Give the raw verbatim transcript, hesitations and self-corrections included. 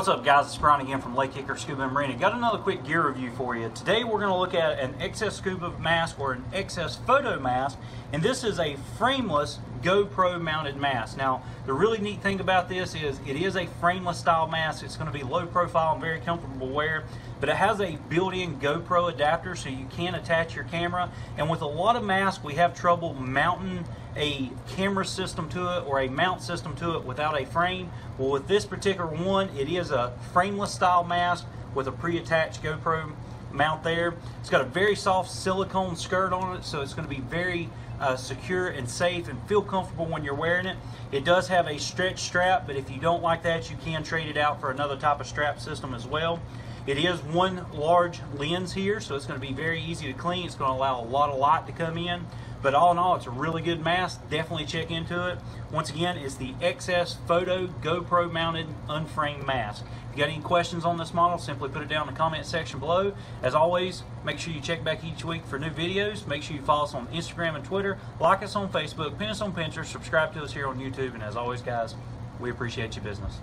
What's up, guys? It's Brian again from Lake Hickory Scuba and Marina. Got another quick gear review for you. Today we're going to look at an X S Scuba mask or an X S Photo mask, and this is a frameless GoPro mounted mask. Now, the really neat thing about this is it is a frameless style mask. It's going to be low profile and very comfortable wear, but it has a built-in GoPro adapter so you can attach your camera. And with a lot of masks, we have trouble mounting a camera system to it or a mount system to it without a frame. Well, with this particular one, it is a frameless style mask with a pre-attached GoPro mount there. It's got a very soft silicone skirt on it, so it's going to be very uh, secure and safe and feel comfortable when you're wearing it. It does have a stretch strap, but if you don't like that, you can trade it out for another type of strap system as well. It is one large lens here, so it's going to be very easy to clean. It's going to allow a lot of light to come in. But all in all, it's a really good mask. Definitely check into it. Once again, it's the X S Photo GoPro mounted unframed mask. If you got any questions on this model, simply put it down in the comment section below. As always, make sure you check back each week for new videos. Make sure you follow us on Instagram and Twitter. Like us on Facebook. Pin us on Pinterest. Subscribe to us here on YouTube. And as always, guys, we appreciate your business.